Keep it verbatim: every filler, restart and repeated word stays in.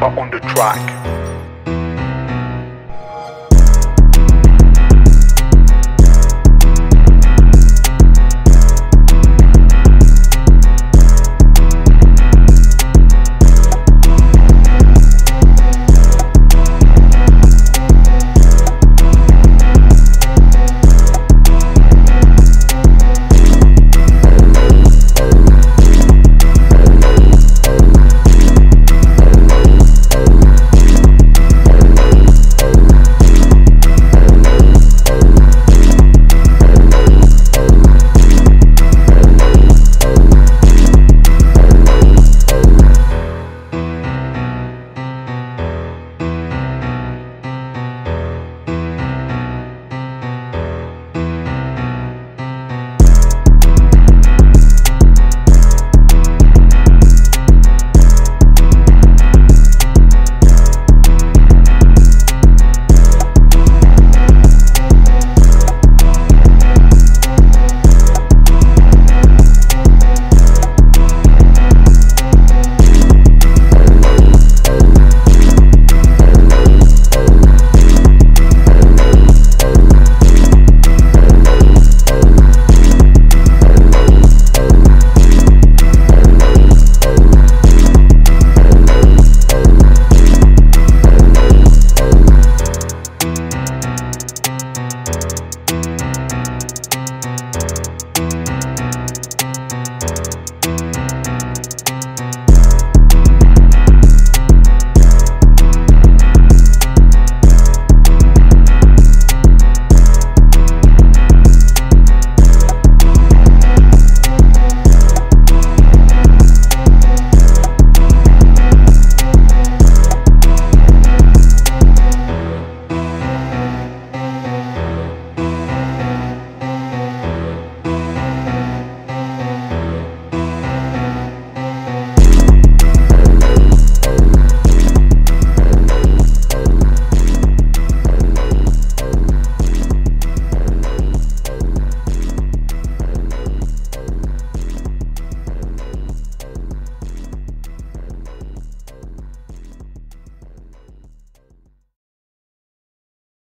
But on the track.